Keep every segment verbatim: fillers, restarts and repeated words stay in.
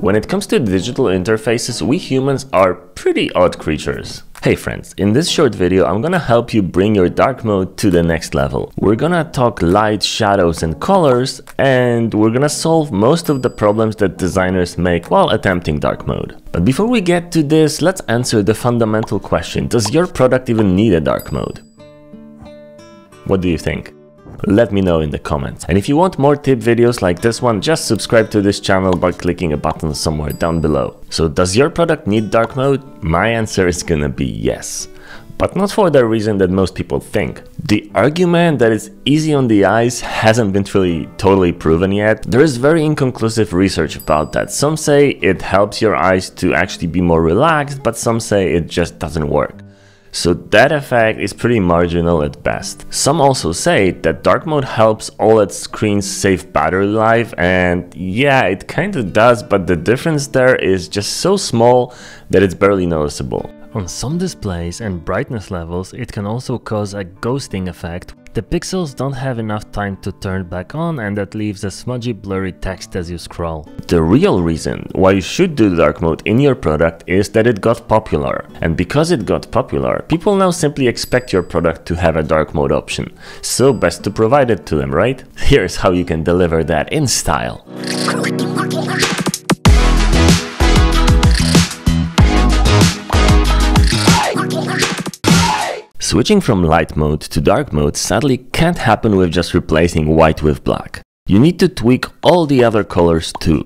When it comes to digital interfaces, we humans are pretty odd creatures. Hey friends, in this short video I'm gonna help you bring your dark mode to the next level. We're gonna talk light, shadows and colors, and we're gonna solve most of the problems that designers make while attempting dark mode. But before we get to this, let's answer the fundamental question: does your product even need a dark mode? What do you think? Let me know in the comments. And if you want more tip videos like this one, just subscribe to this channel by clicking a button somewhere down below. So does your product need dark mode? My answer is gonna be yes. But not for the reason that most people think. The argument that it's easy on the eyes hasn't been really totally proven yet. There is very inconclusive research about that. Some say it helps your eyes to actually be more relaxed, but some say it just doesn't work. So that effect is pretty marginal at best. Some also say that dark mode helps OLED screens save battery life, and yeah, it kinda does, but the difference there is just so small that it's barely noticeable. On some displays and brightness levels, it can also cause a ghosting effect. The pixels don't have enough time to turn back on, and that leaves a smudgy, blurry text as you scroll. The real reason why you should do dark mode in your product is that it got popular. And because it got popular, people now simply expect your product to have a dark mode option. So best to provide it to them, right? Here's how you can deliver that in style. Switching from light mode to dark mode sadly can't happen with just replacing white with black. You need to tweak all the other colors too.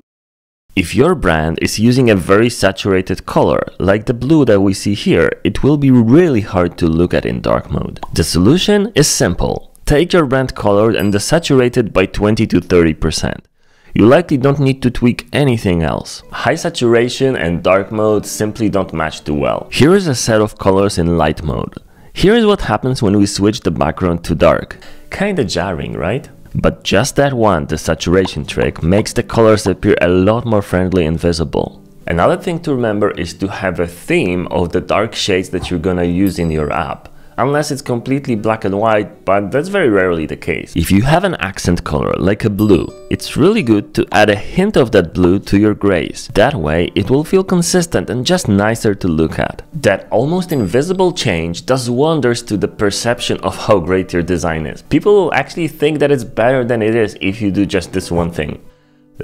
If your brand is using a very saturated color, like the blue that we see here, it will be really hard to look at in dark mode. The solution is simple. Take your brand color and desaturate it by twenty to thirty percent. You likely don't need to tweak anything else. High saturation and dark mode simply don't match too well. Here is a set of colors in light mode. Here is what happens when we switch the background to dark. Kinda jarring, right? But just that one, the saturation trick, makes the colors appear a lot more friendly and visible. Another thing to remember is to have a theme of the dark shades that you're gonna use in your app. Unless it's completely black and white, but that's very rarely the case. If you have an accent color, like a blue, it's really good to add a hint of that blue to your grays. That way, it will feel consistent and just nicer to look at. That almost invisible change does wonders to the perception of how great your design is. People will actually think that it's better than it is if you do just this one thing.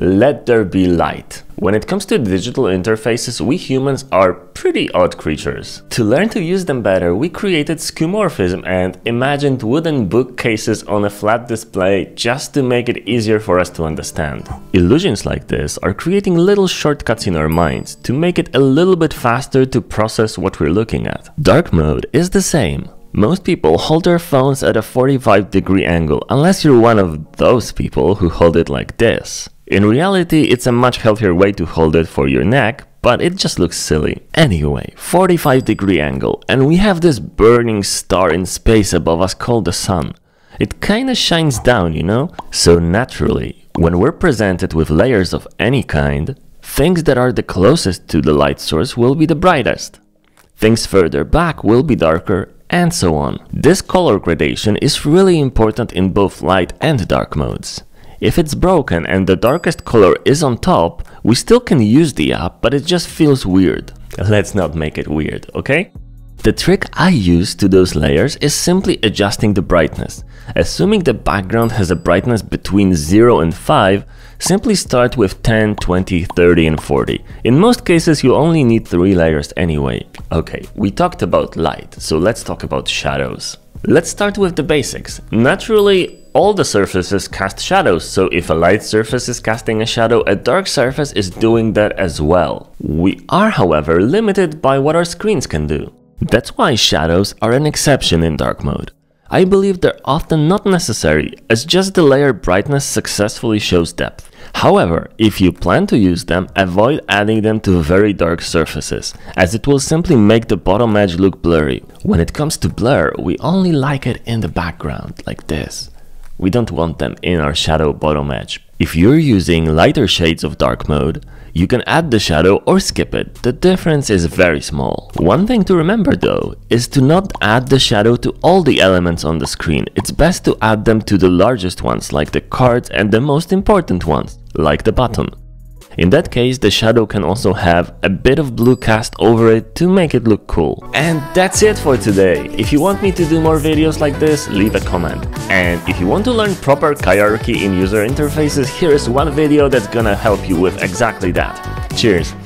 Let there be light. When it comes to digital interfaces, we humans are pretty odd creatures. To learn to use them better, we created skeuomorphism and imagined wooden bookcases on a flat display just to make it easier for us to understand. Illusions like this are creating little shortcuts in our minds to make it a little bit faster to process what we're looking at. Dark mode is the same. Most people hold their phones at a forty-five degree angle, unless you're one of those people who hold it like this. In reality, it's a much healthier way to hold it for your neck, but it just looks silly. Anyway, forty-five degree angle, and we have this burning star in space above us called the sun. It kinda shines down, you know? So naturally, when we're presented with layers of any kind, things that are the closest to the light source will be the brightest. Things further back will be darker, and so on. This color gradation is really important in both light and dark modes. If it's broken and the darkest color is on top, we still can use the app, but it just feels weird. Let's not make it weird, okay? The trick I use to those layers is simply adjusting the brightness. Assuming the background has a brightness between zero and five, simply start with ten, twenty, thirty and forty. In most cases you only need three layers anyway. Okay, we talked about light, so let's talk about shadows. Let's start with the basics. Naturally, all the surfaces cast shadows, so if a light surface is casting a shadow, a dark surface is doing that as well. We are, however, limited by what our screens can do. That's why shadows are an exception in dark mode. I believe they're often not necessary, as just the layer brightness successfully shows depth. However, if you plan to use them, avoid adding them to very dark surfaces, as it will simply make the bottom edge look blurry. When it comes to blur, we only like it in the background, like this. We don't want them in our shadow bottom edge. If you're using lighter shades of dark mode, you can add the shadow or skip it. The difference is very small. One thing to remember though, is to not add the shadow to all the elements on the screen. It's best to add them to the largest ones, like the cards, and the most important ones, like the button. In that case, the shadow can also have a bit of blue cast over it to make it look cool. And that's it for today. If you want me to do more videos like this, leave a comment. And if you want to learn proper hierarchy in user interfaces, here is one video that's gonna help you with exactly that. Cheers!